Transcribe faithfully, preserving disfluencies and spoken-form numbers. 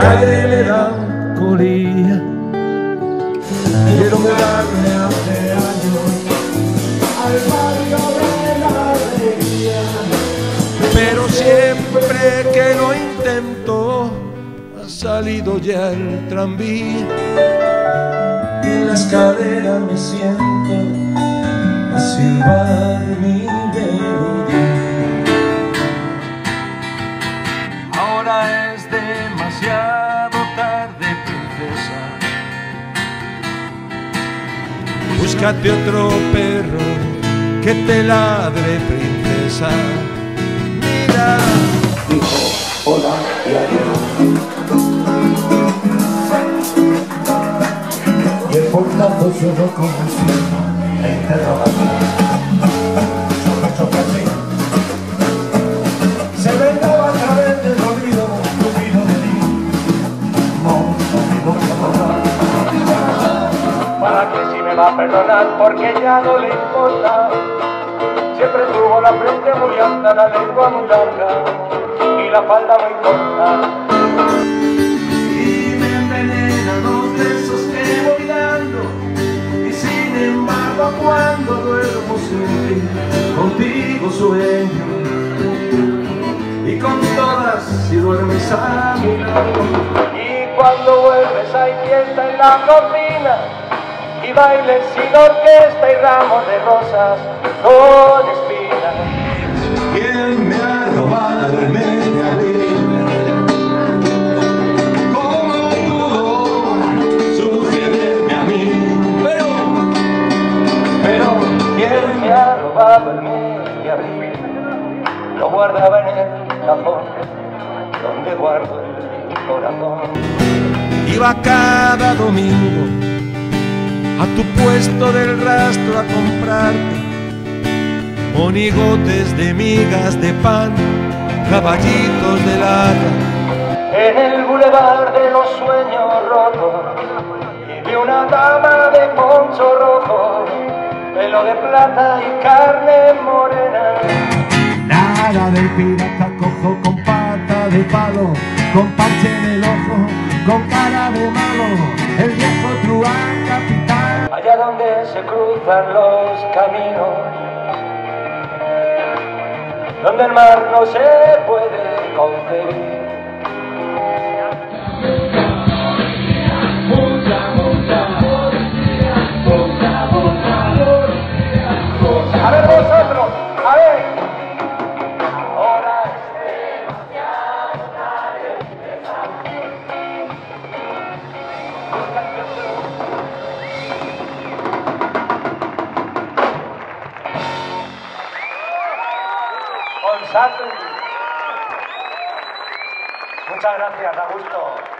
cae melancolía. Quiero mudarme hace años al barrio de la alegría, pero siempre que lo intento ha salido ya el tranvía. Y en la escalera me siento a silbar mi melodía. Ahora es demasiado tarde, princesa. Búscate otro perro que te ladre, princesa. Mira, dijo hola y adiós, y el portador solo con el cielo se vendaba a través del olvido, olvido de ti. No, no me importa. Para que si me va a perdonar, porque ya no le importa. Siempre tuvo la frente muy alta, la lengua muy larga y la falda muy corta. Cuando duermo sin ti, contigo sueño, y con todas si duermes a mi lado. Y cuando vuelves hay fiesta en la cocina, y bailes sin orquesta y ramos de rosas con espinas. ¿Quién me ha robado el media vida? El mes de abril lo guardaba en el cajón donde guardo el corazón. Iba cada domingo a tu puesto del rastro a comprarte monigotes de migas de pan, caballitos de lana. En el bulevar de los sueños rotos y vi una dama de poncho rojo, pelo de plata y carne morena. Nada del pirata cojo con pata de palo, con parche en el ojo, con cara de malo, el viejo truán capitán. Allá donde se cruzan los caminos, donde el mar no se puede concebir. Muchas gracias, Augusto.